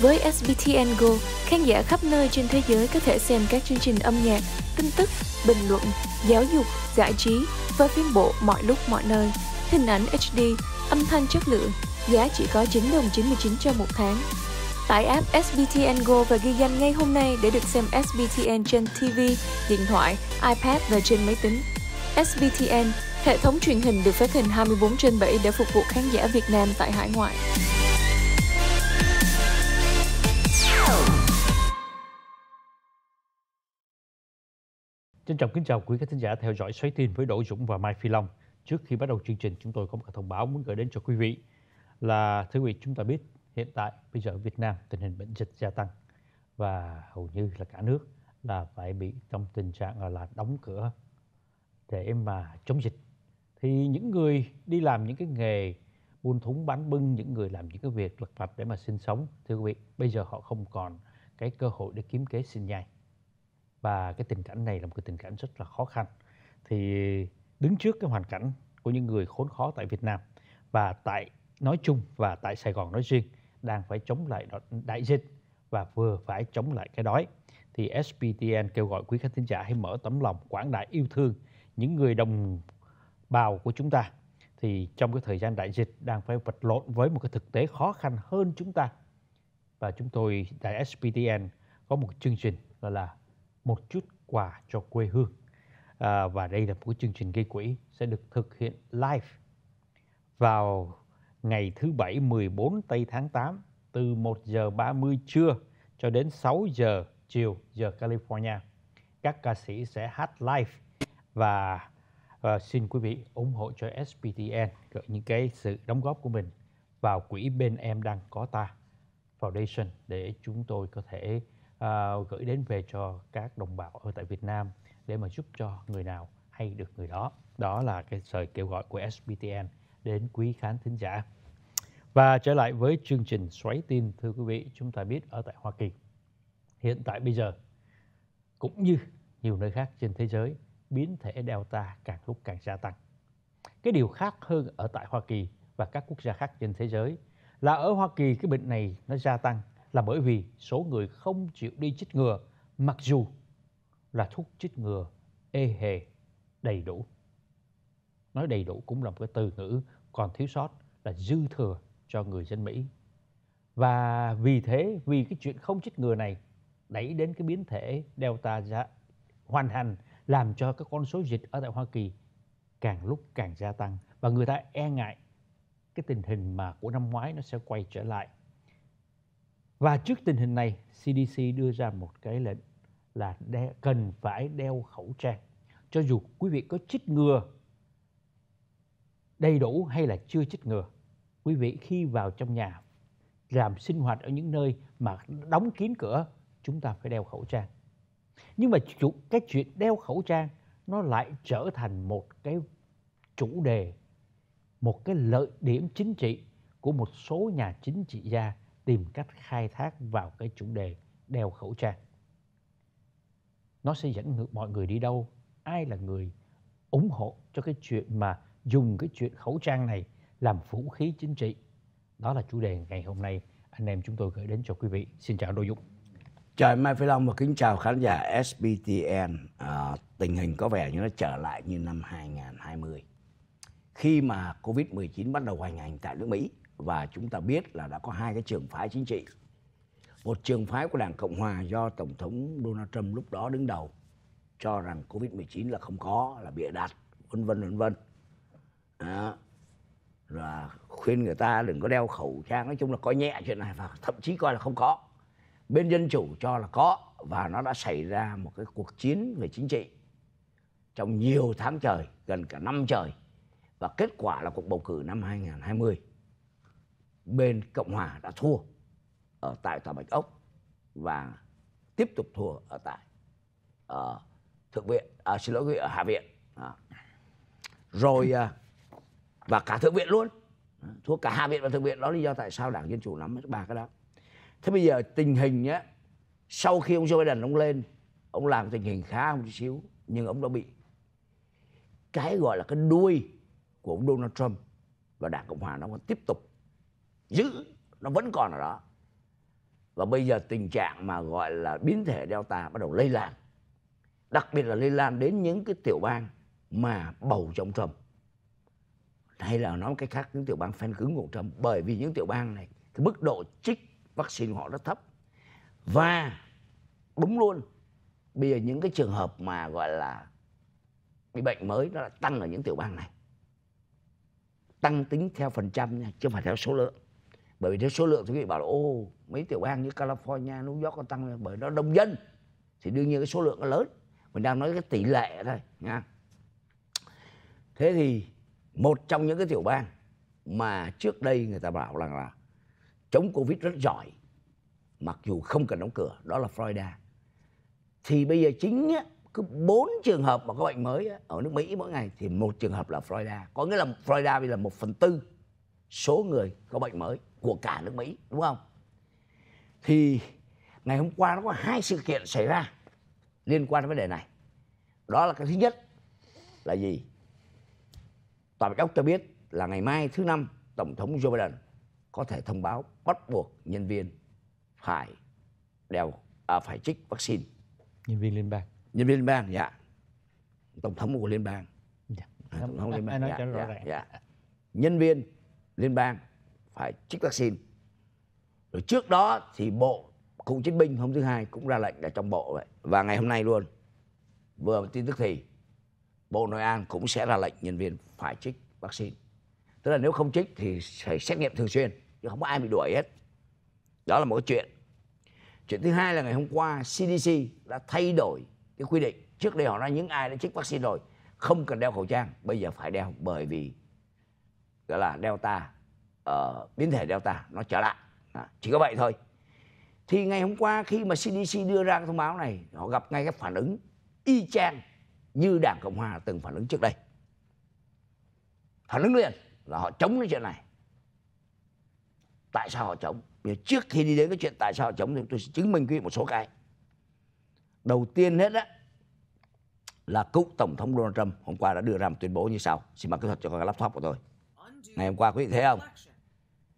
Với SBTN Go, khán giả khắp nơi trên thế giới có thể xem các chương trình âm nhạc, tin tức, bình luận, giáo dục, giải trí và phim bộ mọi lúc mọi nơi. Hình ảnh HD, âm thanh chất lượng, giá chỉ có $9.99 cho một tháng. Tải app SBTN Go và ghi danh ngay hôm nay để được xem SBTN trên TV, điện thoại, iPad và trên máy tính. SBTN, hệ thống truyền hình được phát hình 24/7 để phục vụ khán giả Việt Nam tại hải ngoại. Trân trọng kính chào quý khán thính giả theo dõi Xoáy Tin với Đỗ Dũng và Mai Phi Long. Trước khi bắt đầu chương trình, chúng tôi có một thông báo muốn gửi đến cho quý vị là thưa quý vị, chúng ta biết hiện tại bây giờ ở Việt Nam tình hình bệnh dịch gia tăng và hầu như là cả nước là phải bị trong tình trạng là đóng cửa để mà chống dịch. Thì những người đi làm những cái nghề buôn thúng bán bưng, những người làm những cái việc lặt vặt để mà sinh sống, thưa quý vị, bây giờ họ không còn cái cơ hội để kiếm kế sinh nhai. Và cái tình cảnh này là một cái tình cảnh rất là khó khăn. Thì đứng trước cái hoàn cảnh của những người khốn khó tại Việt Nam và tại nói chung và tại Sài Gòn nói riêng đang phải chống lại đại dịch và vừa phải chống lại cái đói, thì SBTN kêu gọi quý khán thính giả hãy mở tấm lòng quảng đại yêu thương những người đồng bào của chúng ta. Thì trong cái thời gian đại dịch đang phải vật lộn với một cái thực tế khó khăn hơn chúng ta. Và chúng tôi tại SBTN có một chương trình gọi là Một Chút Quà Cho Quê Hương. Và đây là một chương trình gây quỹ sẽ được thực hiện live vào ngày thứ Bảy 14 Tây tháng 8 từ 1:30 trưa cho đến 6 giờ chiều giờ California. Các ca sĩ sẽ hát live và xin quý vị ủng hộ cho SBTN, gửi những cái sự đóng góp của mình vào quỹ Bên Em Đang Có Ta Foundation để chúng tôi có thể gửi đến về cho các đồng bào ở tại Việt Nam để mà giúp cho người nào hay được người đó. Đó là cái lời kêu gọi của SBTN đến quý khán thính giả. Và trở lại với chương trình Xoáy Tin, thưa quý vị, chúng ta biết ở tại Hoa Kỳ hiện tại bây giờ cũng như nhiều nơi khác trên thế giới, biến thể Delta càng lúc càng gia tăng. Cái điều khác hơn ở tại Hoa Kỳ và các quốc gia khác trên thế giới là ở Hoa Kỳ cái bệnh này nó gia tăng là bởi vì số người không chịu đi chích ngừa mặc dù là thuốc chích ngừa ê hề đầy đủ. Nói đầy đủ cũng là một cái từ ngữ còn thiếu sót, là dư thừa cho người dân Mỹ. Và vì thế, vì cái chuyện không chích ngừa này đẩy đến cái biến thể Delta hoàn hành, làm cho các con số dịch ở tại Hoa Kỳ càng lúc càng gia tăng. Và người ta e ngại cái tình hình mà của năm ngoái nó sẽ quay trở lại. Và trước tình hình này, CDC đưa ra một cái lệnh là cần phải đeo khẩu trang. Cho dù quý vị có chích ngừa đầy đủ hay là chưa chích ngừa, quý vị khi vào trong nhà, làm sinh hoạt ở những nơi mà đóng kín cửa, chúng ta phải đeo khẩu trang. Nhưng mà cái chuyện đeo khẩu trang nó lại trở thành một cái chủ đề, một cái lợi điểm chính trị của một số nhà chính trị gia tìm cách khai thác vào cái chủ đề đeo khẩu trang. Nó sẽ dẫn mọi người đi đâu? Ai là người ủng hộ cho cái chuyện mà dùng cái chuyện khẩu trang này làm vũ khí chính trị? Đó là chủ đề ngày hôm nay anh em chúng tôi gửi đến cho quý vị. Xin chào Đỗ Dũng. Chào Mai Phi Long và kính chào khán giả SBTN. Tình hình có vẻ như nó trở lại như năm 2020, khi mà Covid-19 bắt đầu hoành hành tại nước Mỹ. Và chúng ta biết là đã có hai cái trường phái chính trị. Một trường phái của Đảng Cộng Hòa do Tổng thống Donald Trump lúc đó đứng đầu cho rằng Covid-19 là không có, là bịa đặt, vân vân. Và khuyên người ta đừng có đeo khẩu trang, nói chung là coi nhẹ chuyện này và thậm chí coi là không có. Bên Dân Chủ cho là có, và nó đã xảy ra một cái cuộc chiến về chính trị trong nhiều tháng trời, gần cả năm trời. Và kết quả là cuộc bầu cử năm 2020, bên Cộng Hòa đã thua ở tại Tòa Bạch Ốc và tiếp tục thua ở tại Thượng viện, ở Hạ viện. Rồi và cả Thượng viện luôn, thua cả Hạ viện và Thượng viện. Đó lý do tại sao Đảng Dân Chủ nắm ba cái đó. Thế bây giờ tình hình nhé, sau khi ông Joe Biden ông lên, ông làm tình hình khá một chút xíu, nhưng ông đã bị cái gọi là cái đuôi của ông Donald Trump và Đảng Cộng Hòa nó vẫn tiếp tục giữ, nó vẫn còn ở đó. Và bây giờ tình trạng mà gọi là biến thể Delta bắt đầu lây lan, đặc biệt là lây lan đến những cái tiểu bang mà bầu cho ông Trump, hay là nói một cách khác những tiểu bang phen cứng của ông Trump. Bởi vì những tiểu bang này cái mức độ trích vaccine của họ rất thấp. Và đúng luôn, bây giờ những cái trường hợp mà gọi là bị bệnh mới nó là tăng ở những tiểu bang này, tăng tính theo phần trăm nha, chứ không phải theo số lượng. Bởi vì theo số lượng thì quý vị bảo là ô, mấy tiểu bang như California, New York nó tăng bởi nó đông dân, thì đương nhiên cái số lượng nó lớn. Mình đang nói cái tỷ lệ thôi nha. Thế thì một trong những cái tiểu bang mà trước đây người ta bảo rằng là chống Covid rất giỏi, mặc dù không cần đóng cửa, đó là Florida. Thì bây giờ chính cứ 4 trường hợp mà có bệnh mới ở nước Mỹ mỗi ngày thì một trường hợp là Florida. Có nghĩa là Florida bây giờ là 1/4 số người có bệnh mới của cả nước Mỹ, đúng không? Thì ngày hôm qua nó có 2 sự kiện xảy ra liên quan đến vấn đề này. Đó là cái thứ nhất là gì? Tòa Bạch Ốc cho biết là ngày mai thứ Năm, Tổng thống Joe Biden có thể thông báo bắt buộc nhân viên phải trích vaccine. Nhân viên liên bang. Nhân viên liên bang, dạ. Tổng thống của liên bang. Dạ. Tổng thống liên bang, dạ, dạ, dạ. Nhân viên liên bang phải trích vaccine. Rồi trước đó thì Bộ Cựu Chiến binh hôm thứ Hai cũng ra lệnh là trong Bộ vậy. Và ngày hôm nay luôn, vừa tin tức thì Bộ Nội an cũng sẽ ra lệnh nhân viên phải trích vaccine. Tức là nếu không trích thì phải xét nghiệm thường xuyên, chứ không có ai bị đuổi hết. Đó là một cái chuyện. Chuyện thứ hai là ngày hôm qua CDC đã thay đổi cái quy định. Trước đây họ nói những ai đã trích vaccine rồi không cần đeo khẩu trang, bây giờ phải đeo, bởi vì gọi là Delta, biến thể Delta nó trở lại. Chỉ có vậy thôi. Thì ngày hôm qua khi mà CDC đưa ra cái thông báo này, họ gặp ngay cái phản ứng y chang như Đảng Cộng Hòa từng phản ứng trước đây. Phản ứng liền là họ chống cái chuyện này. Tại sao họ chống? Trước khi đi đến cái chuyện tại sao họ chống thì tôi sẽ chứng minh quý vị một số cái. Đầu tiên hết là cựu Tổng thống Donald Trump hôm qua đã đưa ra một tuyên bố như sau. Xin mời kỹ thuật cho con laptop của tôi. Ngày hôm qua quý vị thấy không?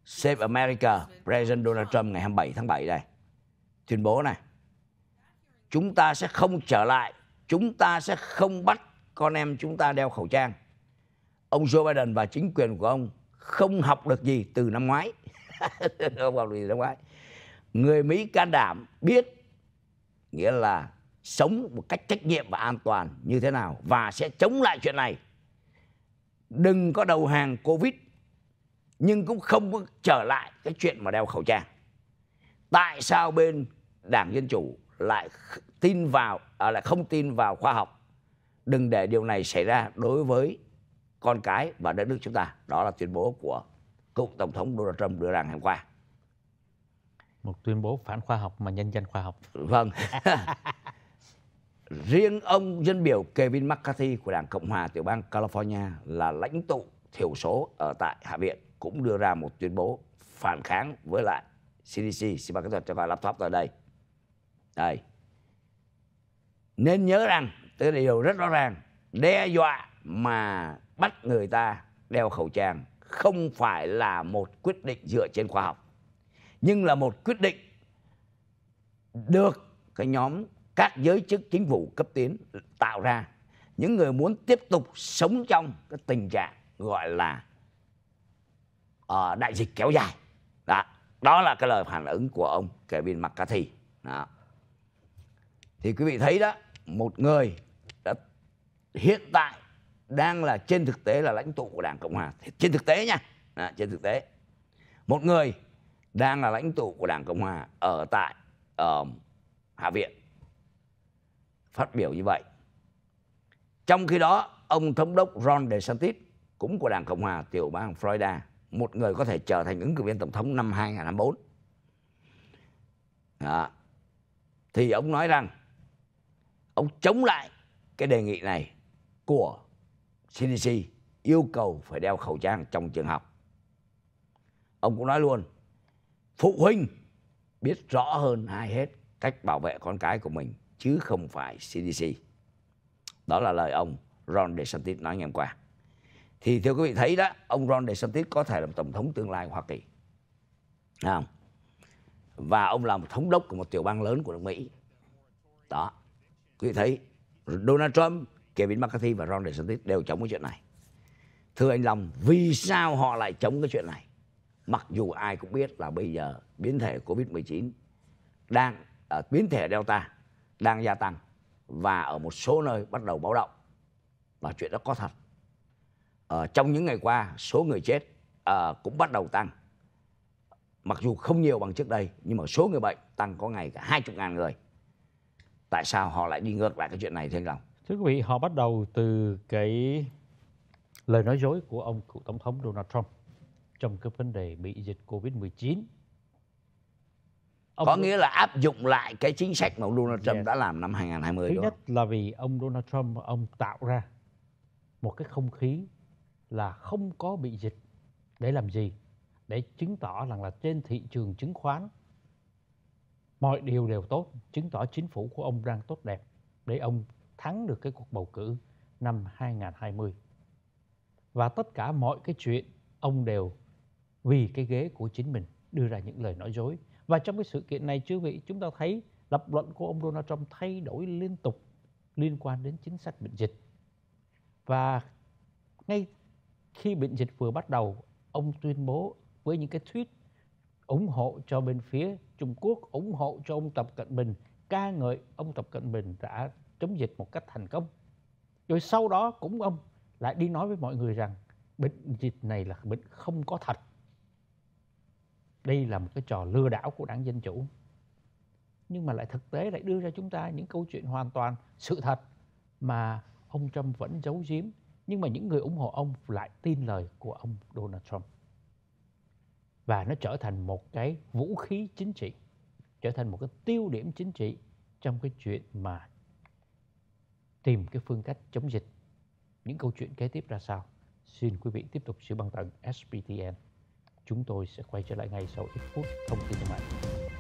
Save America, President Donald Trump ngày 27 tháng 7 đây. Tuyên bố này. Chúng ta sẽ không trở lại, chúng ta sẽ không bắt con em chúng ta đeo khẩu trang. Ông Joe Biden và chính quyền của ông không học được gì từ năm ngoái. Không học được gì từ năm ngoái. Người Mỹ can đảm biết nghĩa là sống một cách trách nhiệm và an toàn như thế nào và sẽ chống lại chuyện này. Đừng có đầu hàng Covid, nhưng cũng không có trở lại cái chuyện mà đeo khẩu trang. Tại sao bên Đảng Dân Chủ lại không tin vào khoa học? Đừng để điều này xảy ra đối với con cái và đất nước chúng ta. Đó là tuyên bố của cựu Tổng thống Donald Trump đưa ra ngày hôm qua. Một tuyên bố phản khoa học mà nhân dân khoa học. Vâng. Riêng ông dân biểu Kevin McCarthy của Đảng Cộng Hòa tiểu bang California là lãnh tụ thiểu số ở tại Hạ viện cũng đưa ra một tuyên bố phản kháng với lại CDC. Xin mời kỹ thuật cho vào laptop ở đây. Đây. Nên nhớ rằng, tức là điều rất rõ ràng, đe dọa mà bắt người ta đeo khẩu trang không phải là một quyết định dựa trên khoa học, nhưng là một quyết định được cái nhóm các giới chức chính phủ cấp tiến tạo ra. Những người muốn tiếp tục sống trong cái tình trạng gọi là đại dịch kéo dài. Đó là cái lời phản ứng của ông Kevin McCarthy. Đó. Thì quý vị thấy đó, một người đã hiện tại đang là trên thực tế là lãnh tụ của Đảng Cộng Hòa. Trên thực tế nha, trên thực tế. Một người đang là lãnh tụ của Đảng Cộng Hòa ở tại Hạ viện. Phát biểu như vậy. Trong khi đó, ông thống đốc Ron DeSantis cũng của Đảng Cộng Hòa tiểu bang Florida, một người có thể trở thành ứng cử viên Tổng thống năm 2024. Đó. Thì ông nói rằng ông chống lại cái đề nghị này của CDC yêu cầu phải đeo khẩu trang trong trường học. Ông cũng nói luôn, phụ huynh biết rõ hơn ai hết cách bảo vệ con cái của mình, chứ không phải CDC. Đó là lời ông Ron DeSantis nói ngày hôm qua. Thì thưa quý vị thấy đó, ông Ron DeSantis có thể là Tổng thống tương lai Hoa Kỳ. và ông là một thống đốc của một tiểu bang lớn của nước Mỹ. Đó, quý vị thấy Donald Trump, Kevin McCarthy và Ron DeSantis đều chống cái chuyện này. Thưa anh Long, vì sao họ lại chống cái chuyện này? Mặc dù ai cũng biết là bây giờ biến thể COVID-19 đang, biến thể Delta đang gia tăng và ở một số nơi bắt đầu báo động. Và chuyện đó có thật. Trong những ngày qua, số người chết cũng bắt đầu tăng. Mặc dù không nhiều bằng trước đây, nhưng mà số người bệnh tăng có ngày cả 20.000 người. Tại sao họ lại đi ngược lại cái chuyện này thưa anh Long? Thưa quý vị, họ bắt đầu từ cái lời nói dối của ông cựu Tổng thống Donald Trump trong cái vấn đề bị dịch Covid-19. Có nghĩa là áp dụng lại cái chính sách mà ông Donald Trump đã làm năm 2020. Thứ nhất là vì ông Donald Trump, ông tạo ra một cái không khí là không có bị dịch để làm gì? Để chứng tỏ rằng là trên thị trường chứng khoán mọi điều đều tốt, chứng tỏ chính phủ của ông đang tốt đẹp để ông thắng được cái cuộc bầu cử năm 2020. Và tất cả mọi cái chuyện ông đều vì cái ghế của chính mình đưa ra những lời nói dối. Và trong cái sự kiện này, chứ vị, chúng ta thấy lập luận của ông Donald Trump thay đổi liên tục liên quan đến chính sách bệnh dịch. Và ngay khi bệnh dịch vừa bắt đầu, ông tuyên bố với những cái tweet ủng hộ cho bên phía Trung Quốc, ủng hộ cho ông Tập Cận Bình, ca ngợi ông Tập Cận Bình đã chống dịch một cách thành công. Rồi sau đó cũng ông lại đi nói với mọi người rằng bệnh dịch này là bệnh không có thật. Đây là một cái trò lừa đảo của đảng Dân Chủ. Nhưng mà lại thực tế lại đưa ra chúng ta những câu chuyện hoàn toàn sự thật mà ông Trump vẫn giấu giếm. Nhưng mà những người ủng hộ ông lại tin lời của ông Donald Trump. Và nó trở thành một cái vũ khí chính trị, trở thành một cái tiêu điểm chính trị trong cái chuyện mà tìm cái phương cách chống dịch. Những câu chuyện kế tiếp ra sao? Xin quý vị tiếp tục sự băng tần SBTN. Chúng tôi sẽ quay trở lại ngay sau ít phút thông tin thương mại.